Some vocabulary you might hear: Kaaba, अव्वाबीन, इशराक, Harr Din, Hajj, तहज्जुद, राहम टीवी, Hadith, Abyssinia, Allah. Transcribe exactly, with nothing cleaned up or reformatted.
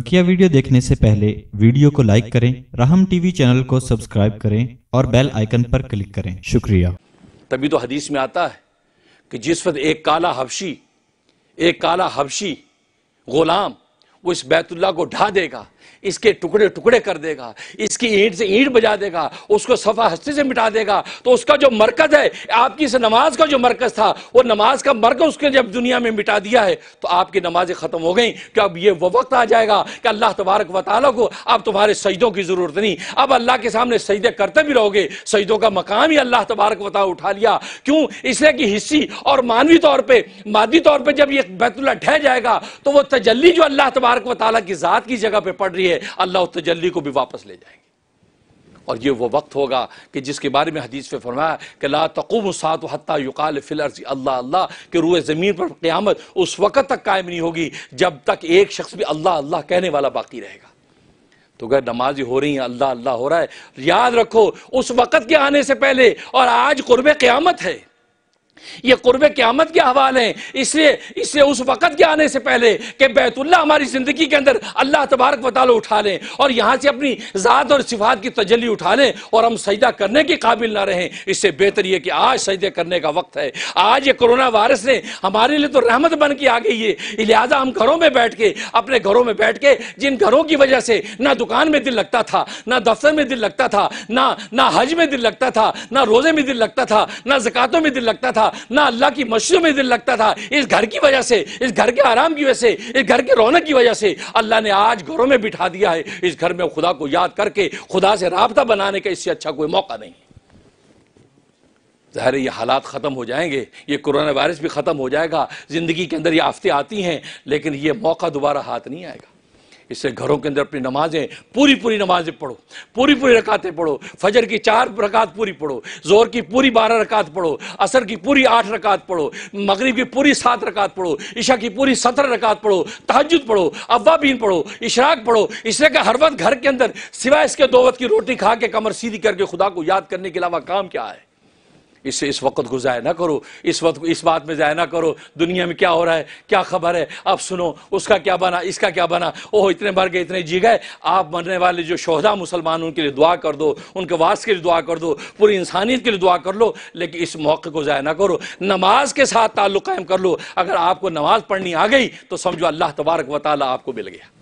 बकिया video देखने से पहले वीडियो को लाइक करें, राहम टीवी चैनल को सब्सक्राइब करें और बेल आइकन पर क्लिक करें। शुक्रिया। तभी तो हदीस में आता है कि जिस वक्त एक काला हबशी एक काला हबशी गुलाम वो इस बैतुल्ला को ढा देगा, इसके टुकड़े टुकड़े कर देगा, इसकी ईंट से ईंट बजा देगा, उसको सफा हस्ती से मिटा देगा, तो उसका जो मरकज है, आपकी इस नमाज का जो मरकज था, वो नमाज का मरकज उसके जब दुनिया में मिटा दिया है तो आपकी नमाजें ख़त्म हो गई। कि अब ये वो वक्त आ जाएगा कि अल्लाह तबारक व तआला को अब तुम्हारे सजदों की ज़रूरत नहीं, अब अल्लाह के सामने सजदे करते भी रहोगे। सजदों का मकाम ही अल्लाह तबारक व तआला उठा लिया, क्यों? इसलिए कि हिस्सी और मानवी तौर पर, मादी तौर पर जब यह बैतुल्ला ढह जाएगा तो वह तजल्ली जो अल्लाह तबारक व तआला की ज़ात की जगह पर पड़ रही है, अल्लाह उस तजल्ली को भी वापस ले जाएंगे। और ये वो वक्त होगा कि जिसके बारे में हदीस में फरमाया कि ला तक़ूमु साअतु हत्ता युक़ाल फ़िल अर्ज़ अल्लाह अल्लाह, कि रूए ज़मीन पर क़यामत उस वक़्त तक कायम नहीं होगी जब तक एक शख्स भी अल्लाह अल्लाह कहने वाला बाकी रहेगा। तो अगर नमाज़ें हो रही हैं, अल्लाह अल्लाह हो रहा है, याद रखो उस वक़्त के आने से पहले, और आज क़ुर्ब क़यामत है, ये कुर्बे क़यामत के हवाले हैं, इसलिए इसलिए उस वक़्त के आने से पहले कि बैतुल्ला हमारी ज़िंदगी के अंदर अल्लाह तबारक व तआला उठा लें और यहाँ से अपनी ज़ात और सिफ़ात की तजल्ली उठा लें और हम सजदा करने के काबिल ना रहें। इससे बेहतर यह कि आज सजदे करने का वक्त है। आज ये कोरोना वायरस ने हमारे लिए तो रहमत बन के आ गई है, लिहाजा हम घरों में बैठ के, अपने घरों में बैठ के, जिन घरों की वजह से ना दुकान में दिल लगता था, ना दफ्तर में दिल लगता था, ना ना हज में दिल लगता था, ना रोज़े में दिल लगता था, ना ज़कातों में दिल लगता था, ना अल्लाह की मस्जिदों में दिल लगता था, इस घर की वजह से, इस घर के आराम की वजह से, इस घर के रौनक की वजह से अल्लाह ने आज घरों में बिठा दिया है। इस घर में खुदा को याद करके खुदा से राब्ता बनाने का इससे अच्छा कोई मौका नहीं। ज़ाहिर है ये हालात ख़त्म हो जाएंगे, ये कोरोना वायरस भी ख़त्म हो जाएगा, ज़िंदगी के अंदर ये आफतें आती हैं, लेकिन ये मौका दोबारा हाथ नहीं आएगा। इससे घरों के अंदर अपनी नमाजें, पूरी पूरी नमाजें पढ़ो, पूरी पूरी रकातें पढ़ो, फजर की चार रकात पूरी पढ़ो, जोर की पूरी बारह रकात पढ़ो, असर की पूरी आठ रकात पढ़ो, मगरिब की पूरी सात रकात पढ़ो, इशा की पूरी सत्रह रकात पढ़ो, तहज्जुद पढ़ो, अव्वाबीन पढ़ो, इशराक पढ़ो। इसलिए कि हर वक्त घर के अंदर सिवाय इसके दो वक्त की रोटी खा के कमर सीधी करके खुदा को याद करने के अलावा काम क्या है? इससे इस वक्त को ज़ाया ना करो, इस वक्त को इस बात में ज़ाया ना करो दुनिया में क्या हो रहा है, क्या खबर है, अब सुनो उसका क्या बना, इसका क्या बना, ओह इतने मर गए, इतने जी गए। आप मरने वाले जो शोहदा मुसलमान, उनके लिए दुआ कर दो, उनके वास्ते के लिए दुआ कर दो, पूरी इंसानियत के लिए दुआ कर लो, लेकिन इस मौके को ज़ाया ना करो। नमाज के साथ ताल्लुक़ कायम कर लो। अगर आपको नमाज़ पढ़नी आ गई तो समझो अल्लाह तबारक व तआला आपको मिल गया।